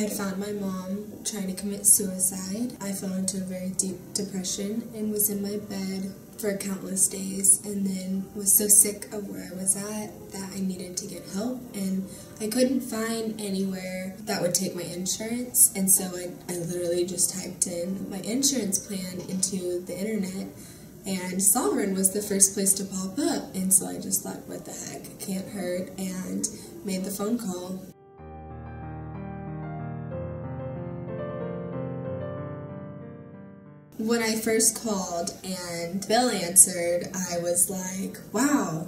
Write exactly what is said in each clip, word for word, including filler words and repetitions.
had found my mom trying to commit suicide. I fell into a very deep depression and was in my bed for countless days, and then was so sick of where I was at that I needed to get help, and I couldn't find anywhere that would take my insurance, and so I, I literally just typed in my insurance plan into the internet, and Sovereign was the first place to pop up, and so I just thought, what the heck, it can't hurt, and made the phone call. When I first called and Bill answered, I was like, wow,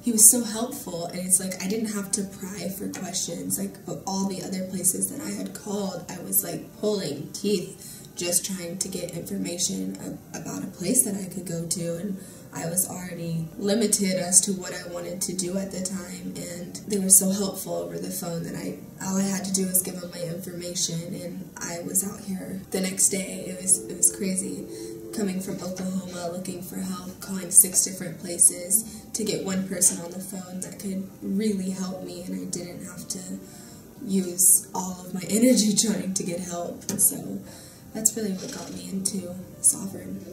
he was so helpful. And it's like, I didn't have to pry for questions. Like, of all the other places that I had called, I was like pulling teeth, just trying to get information about a place that I could go to. And I was already limited as to what I wanted to do at the time. And they were so helpful over the phone that I, all I had to do was give them my information, and I was out here the next day. It was, it was crazy, coming from Oklahoma, looking for help, calling six different places to get one person on the phone that could really help me, and I didn't have to use all of my energy trying to get help. So that's really what got me into Sovereign.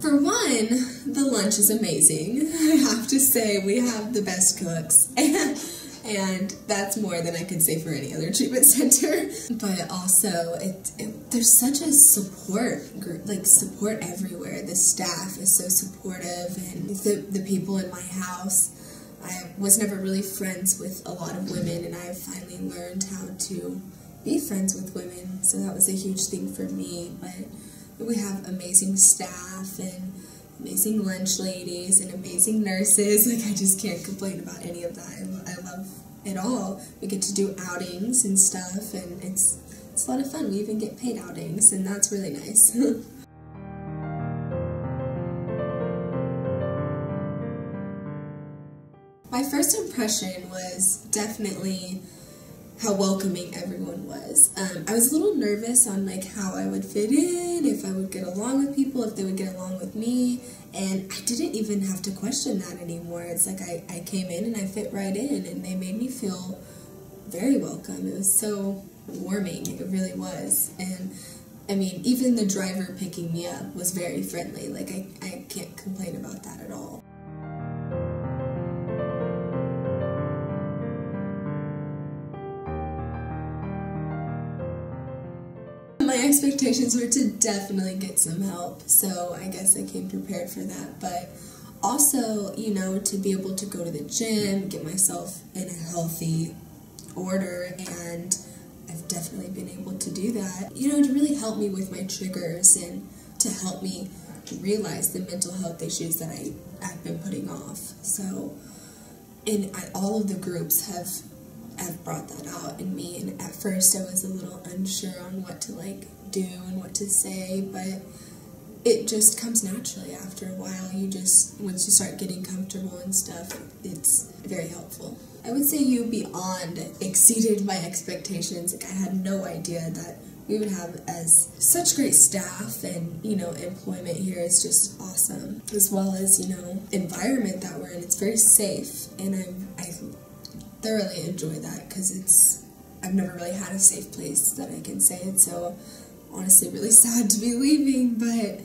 For one, the lunch is amazing. I have to say, we have the best cooks, and, and that's more than I could say for any other treatment center. But also, it, it, there's such a support group, like support everywhere. The staff is so supportive, and the, the people in my house. I was never really friends with a lot of women, and I finally learned how to be friends with women, so that was a huge thing for me. But we have amazing staff and amazing lunch ladies and amazing nurses. Like, I just can't complain about any of that. I, I love it all. We get to do outings and stuff, and it's, it's a lot of fun. We even get paid outings, and that's really nice. My first impression was definitely how welcoming everyone was. Um, I was a little nervous on like how I would fit in, if I would get along with people, if they would get along with me, and I didn't even have to question that anymore. It's like I, I came in and I fit right in, and they made me feel very welcome. It was so warming, it really was. And I mean, even the driver picking me up was very friendly. Like I, I can't complain about that at all. My expectations were to definitely get some help, so I guess I came prepared for that, but also, you know, to be able to go to the gym, get myself in a healthy order, and I've definitely been able to do that. You know, to really help me with my triggers and to help me realize the mental health issues that I, I've been putting off. So, and I, all of the groups have I've brought that out in me, and at first I was a little unsure on what to like do and what to say, but it just comes naturally after a while. You just, once you start getting comfortable and stuff, it's very helpful. I would say you beyond exceeded my expectations. Like I had no idea that we would have as such great staff, and you know, employment here is just awesome, as well as, you know, environment that we're in. It's very safe, and I'm I thoroughly enjoy that, because it's, I've never really had a safe place that I can say it, so honestly really sad to be leaving, but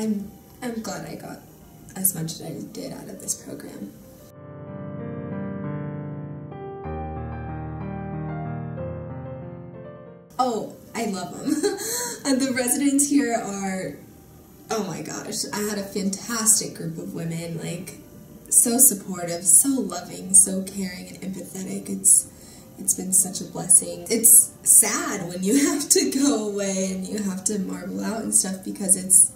I'm, I'm glad I got as much as I did out of this program. Oh, I love them. The residents here are, oh my gosh, I had a fantastic group of women, like, so supportive, so loving, so caring and empathetic. It's it's been such a blessing. It's sad when you have to go away and you have to marvel out and stuff, because it's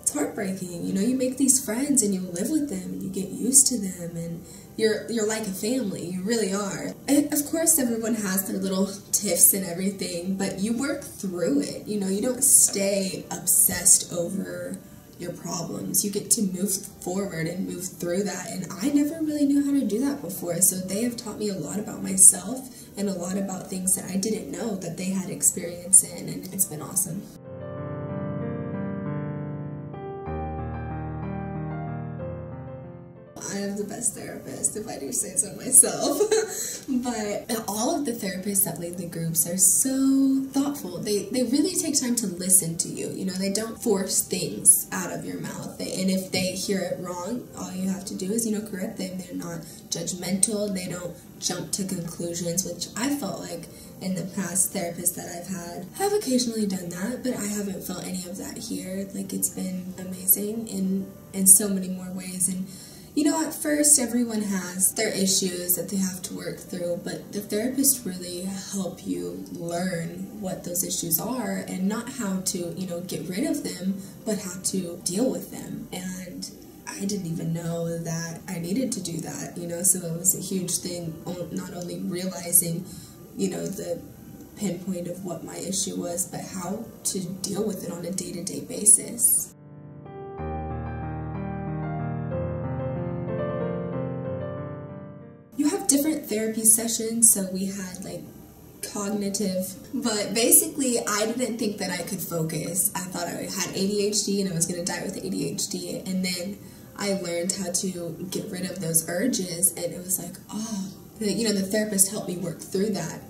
it's heartbreaking. You know, you make these friends and you live with them and you get used to them, and you're you're like a family. You really are. And of course, everyone has their little tiffs and everything, but you work through it. You know, you don't stay obsessed over your problems. You get to move forward and move through that, and I never really knew how to do that before, so they have taught me a lot about myself and a lot about things that I didn't know that they had experience in, and it's been awesome. I I'm the best therapist, if I do say so myself. But all of the therapists that lead the groups are so thoughtful. They, they really take time to listen to you. You know, they don't force things out of your mouth. They, and if they hear it wrong, all you have to do is, you know, correct them. They're not judgmental. They don't jump to conclusions, which I felt like in the past therapists that I've had have occasionally done that, but I haven't felt any of that here. Like, it's been amazing in, in so many more ways. And you know, at first everyone has their issues that they have to work through, but the therapists really help you learn what those issues are, and not how to, you know, get rid of them, but how to deal with them. And I didn't even know that I needed to do that, you know, so it was a huge thing, not only realizing, you know, the pinpoint of what my issue was, but how to deal with it on a day-to-day basis. You have different therapy sessions, so we had like cognitive, but basically I didn't think that I could focus. I thought I had A D H D and I was going to die with A D H D, and then I learned how to get rid of those urges, and it was like, oh, you know, the therapist helped me work through that,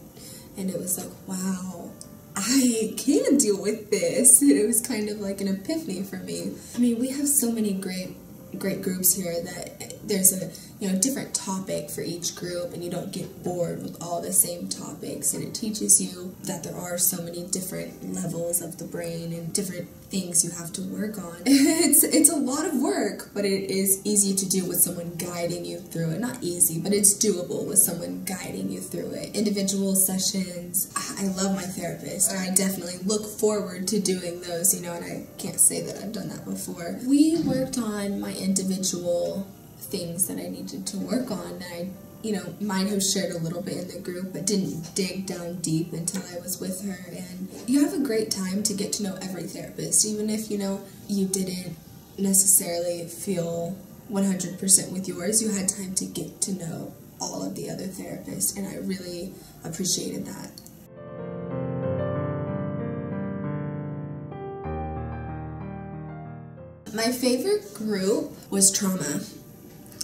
and it was like, wow, I can deal with this. And it was kind of like an epiphany for me. I mean, we have so many great great groups here that there's a, you know, different topic for each group, and you don't get bored with all the same topics, and it teaches you that there are so many different levels of the brain and different things you have to work on. It's it's a lot of work, but it is easy to do with someone guiding you through it. Not easy, but it's doable with someone guiding you through it. Individual sessions, I love my therapist. I definitely look forward to doing those, you know, and I can't say that I've done that before. We worked on my individual things that I needed to work on. I, you know, mine have shared a little bit in the group, but didn't dig down deep until I was with her. And you have a great time to get to know every therapist, even if, you know, you didn't necessarily feel one hundred percent with yours. You had time to get to know all of the other therapists, and I really appreciated that. My favorite group was trauma.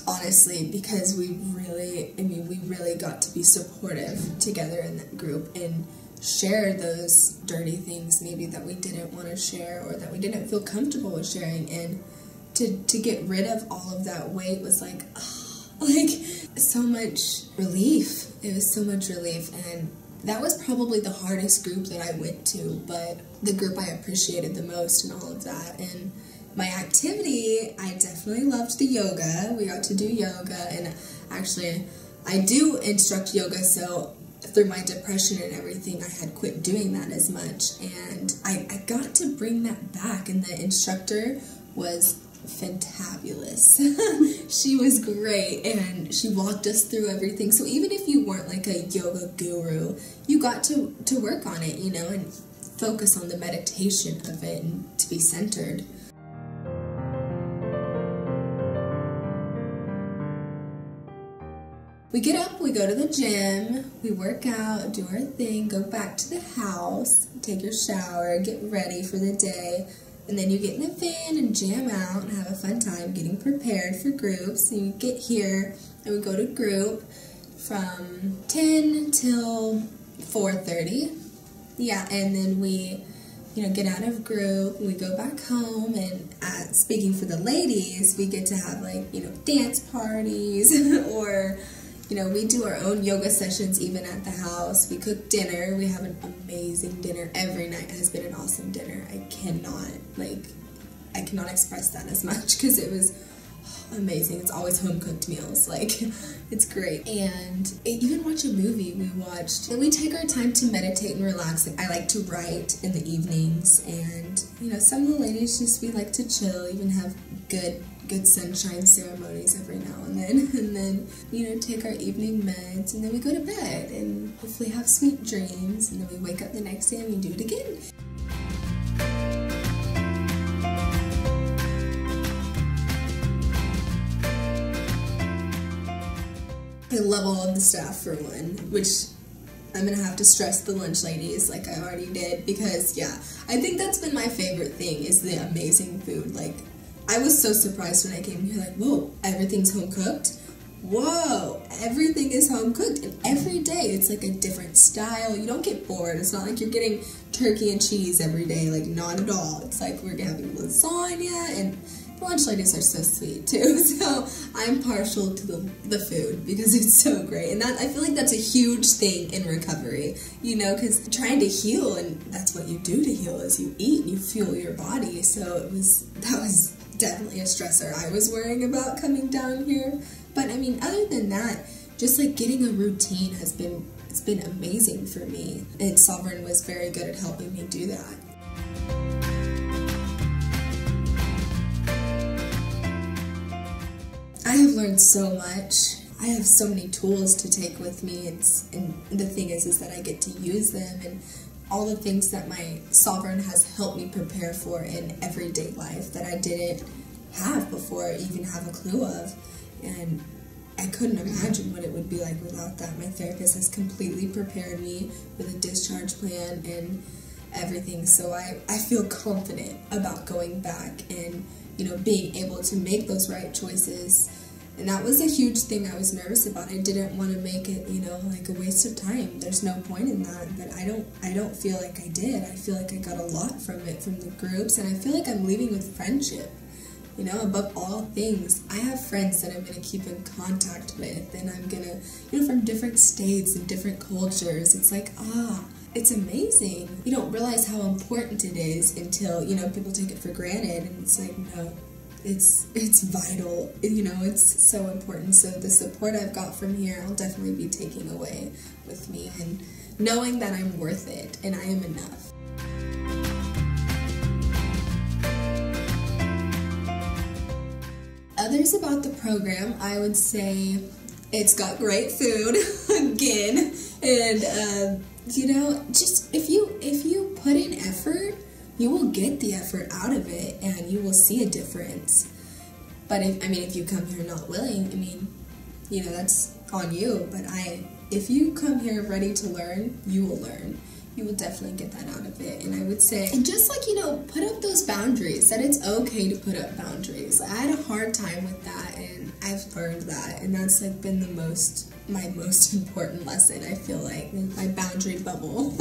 Honestly, because we really, I mean, we really got to be supportive together in that group and share those dirty things maybe that we didn't want to share or that we didn't feel comfortable with sharing. And to, to get rid of all of that weight was like, oh, like, so much relief. It was so much relief. And that was probably the hardest group that I went to, but the group I appreciated the most and all of that. And my activity, I definitely loved the yoga. We got to do yoga, and actually I do instruct yoga, so through my depression and everything, I had quit doing that as much, and I, I got to bring that back, and the instructor was fantabulous. She was great, and she walked us through everything, so even if you weren't like a yoga guru, you got to, to work on it, you know, and focus on the meditation of it and to be centered. We get up, we go to the gym, we work out, do our thing, go back to the house, take your shower, get ready for the day, and then you get in the van and jam out and have a fun time getting prepared for groups. And you get here, and we go to group from ten till four thirty. Yeah, and then we, you know, get out of group, we go back home, and uh, speaking for the ladies, we get to have, like, you know, dance parties, or, you know, we do our own yoga sessions even at the house. We cook dinner. We have an amazing dinner. Every night has been an awesome dinner. I cannot, like, I cannot express that as much, because it was amazing. It's always home-cooked meals. Like, it's great. And it, you can watch a movie. We watched. And we take our time to meditate and relax. Like, I like to write in the evenings. And, you know, some of the ladies just, we like to chill, even have good good sunshine ceremonies every now and then, and then, you know, take our evening meds, and then we go to bed and hopefully have sweet dreams, and then we wake up the next day and we do it again. I love all of the staff for one, which I'm gonna have to stress the lunch ladies like I already did, because yeah, I think that's been my favorite thing is the amazing food. Like, I was so surprised when I came here, like, whoa, everything's home cooked. Whoa, everything is home cooked, and every day it's like a different style. You don't get bored. It's not like you're getting turkey and cheese every day, like, not at all. It's like we're having lasagna, and the lunch ladies are so sweet too, so I'm partial to the, the food because it's so great. And that, I feel like that's a huge thing in recovery, you know, because trying to heal, and that's what you do to heal, is you eat and you fuel your body. So it was, that was definitely a stressor I was worrying about coming down here. But I mean, other than that, just like getting a routine has been, it's been amazing for me. And Sovereign was very good at helping me do that. I have learned so much. I have so many tools to take with me. It's, and the thing is, is that I get to use them, and all the things that my Sovereign has helped me prepare for in everyday life that I didn't have before, even have a clue of. And I couldn't imagine what it would be like without that. My therapist has completely prepared me with a discharge plan and everything, so I, I feel confident about going back and, you know, being able to make those right choices. And that was a huge thing I was nervous about. I didn't want to make it, you know, like a waste of time. There's no point in that, but I don't, I don't feel like I did. I feel like I got a lot from it, from the groups, and I feel like I'm leaving with friendship. You know, above all things, I have friends that I'm going to keep in contact with, and I'm going to, you know, from different states and different cultures. It's like, ah, it's amazing. You don't realize how important it is until, you know, people take it for granted, and it's like, no, it's, it's vital. You know, it's so important. So the support I've got from here, I'll definitely be taking away with me, and knowing that I'm worth it and I am enough. Others about the program, I would say it's got great food again, and uh, you know, just if you if you put in effort, you will get the effort out of it, and you will see a difference. But if, I mean, if you come here not willing, I mean, you know, that's on you. But I, if you come here ready to learn, you will learn. You will definitely get that out of it. And I would say, and just like, you know, put up those boundaries, that it's okay to put up boundaries. I had a hard time with that, and I've learned that, and that's like been the most, my most important lesson, I feel like, in my boundary bubble.